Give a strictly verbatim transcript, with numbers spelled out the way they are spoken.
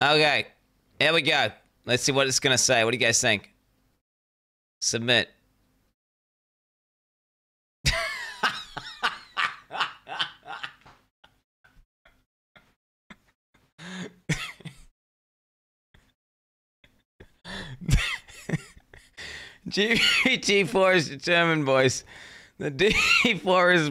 Okay, here we go. Let's see what it's gonna say. What do you guys think? Submit. G P T four is determined, boys. The D four is